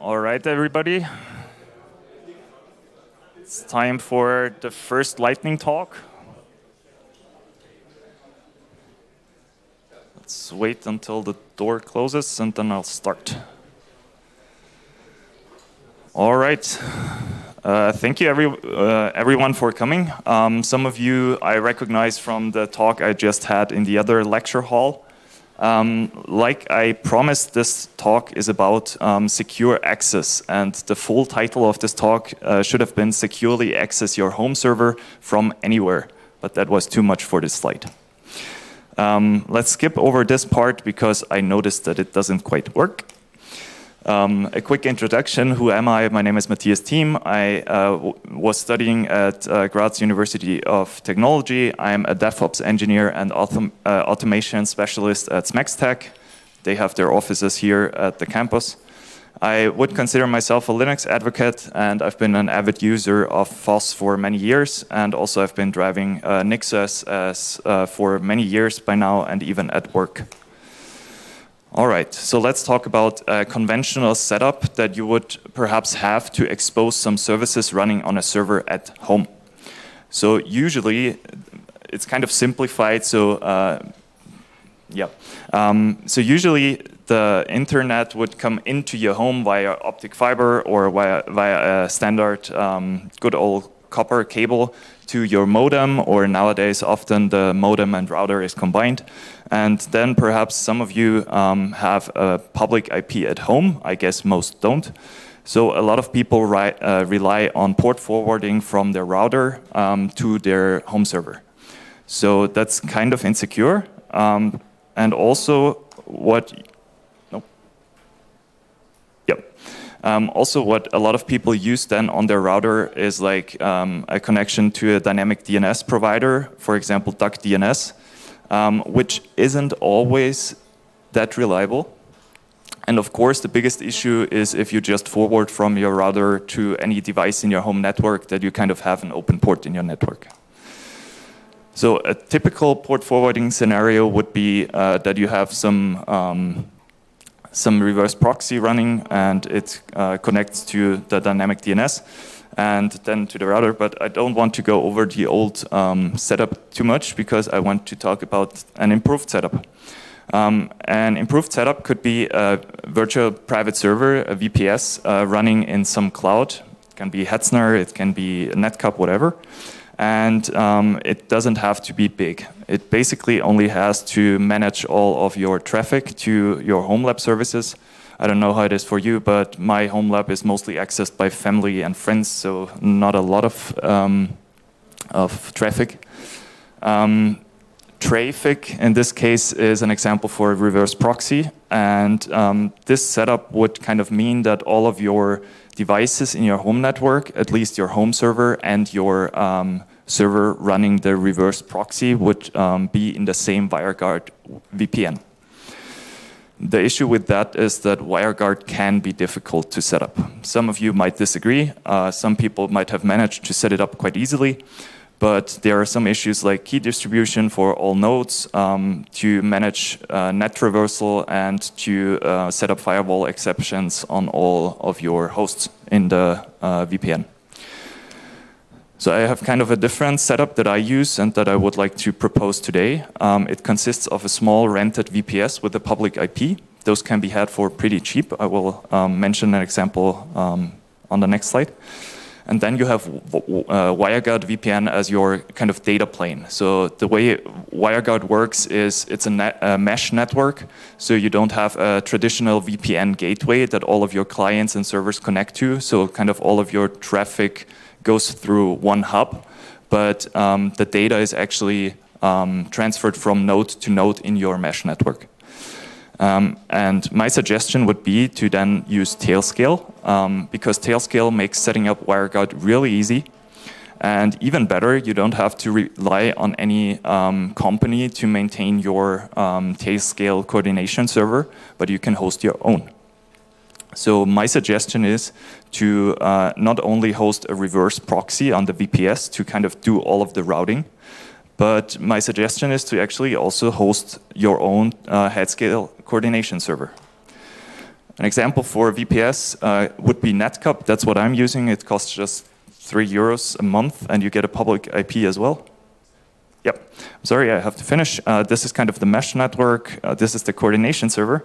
All right, everybody. It's time for the first lightning talk. Let's wait until the door closes, and then I'll start. All right. Thank you, everyone, for coming. Some of you I recognize from the talk I just had in the other lecture hall. Like I promised, this talk is about secure access, and the full title of this talk should have been Securely Access Your Home Server from Anywhere, but that was too much for this slide. Let's skip over this part because I noticed that it doesn't quite work. A quick introduction. Who am I? My name is Matthias Thiem. I was studying at Graz University of Technology. I'm a DevOps engineer and automation specialist at SmexTech. They have their offices here at the campus. I would consider myself a Linux advocate, and I've been an avid user of FOSS for many years, and also I've been driving NixOS for many years by now, and even at work. All right, so let's talk about a conventional setup that you would perhaps have to expose some services running on a server at home. So usually it's kind of simplified. So so usually the internet would come into your home via optic fiber or via a standard good old copper cable to your modem, or nowadays often the modem and router is combined. And then perhaps some of you have a public IP at home. I guess most don't. So a lot of people rely on port forwarding from their router to their home server. So that's kind of insecure. And also what a lot of people use then on their router is like a connection to a dynamic DNS provider, for example, DuckDNS, which isn't always that reliable. And of course, the biggest issue is if you just forward from your router to any device in your home network, that you kind of have an open port in your network. So a typical port forwarding scenario would be that you have some reverse proxy running, and it connects to the dynamic DNS and then to the router. But I don't want to go over the old setup too much because I want to talk about an improved setup. An improved setup could be a virtual private server, a VPS, running in some cloud. It can be Hetzner, it can be Netcup, whatever. And it doesn't have to be big. It basically only has to manage all of your traffic to your home lab services. I don't know how it is for you, but my home lab is mostly accessed by family and friends, so not a lot of traffic. Traffic, in this case, is an example for a reverse proxy. And this setup would kind of mean that all of your devices in your home network, at least your home server and your server running the reverse proxy, would be in the same WireGuard VPN. The issue with that is that WireGuard can be difficult to set up. Some of you might disagree. Some people might have managed to set it up quite easily. But there are some issues like key distribution for all nodes, to manage net traversal, and to set up firewall exceptions on all of your hosts in the VPN. So I have kind of a different setup that I use and that I would like to propose today. It consists of a small rented VPS with a public IP. Those can be had for pretty cheap. I will mention an example on the next slide. And then you have WireGuard VPN as your kind of data plane. So the way WireGuard works is it's a mesh network. So you don't have a traditional VPN gateway that all of your clients and servers connect to. So kind of all of your traffic goes through one hub. But the data is actually transferred from node to node in your mesh network. And my suggestion would be to then use Tailscale, because Tailscale makes setting up WireGuard really easy. And even better, you don't have to rely on any company to maintain your Tailscale coordination server, but you can host your own. So my suggestion is to not only host a reverse proxy on the VPS to kind of do all of the routing, but my suggestion is to actually also host your own headscale coordination server. An example for VPS would be Netcup. That's what I'm using. It costs just €3 a month, and you get a public IP as well. Yep. Sorry, I have to finish. This is kind of the mesh network. This is the coordination server.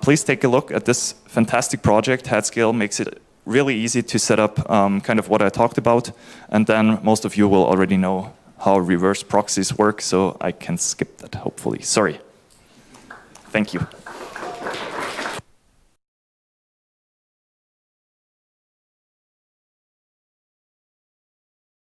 Please take a look at this fantastic project. Headscale makes it really easy to set up kind of what I talked about. And then most of you will already know how reverse proxies work, so I can skip that, hopefully. Sorry. Thank you.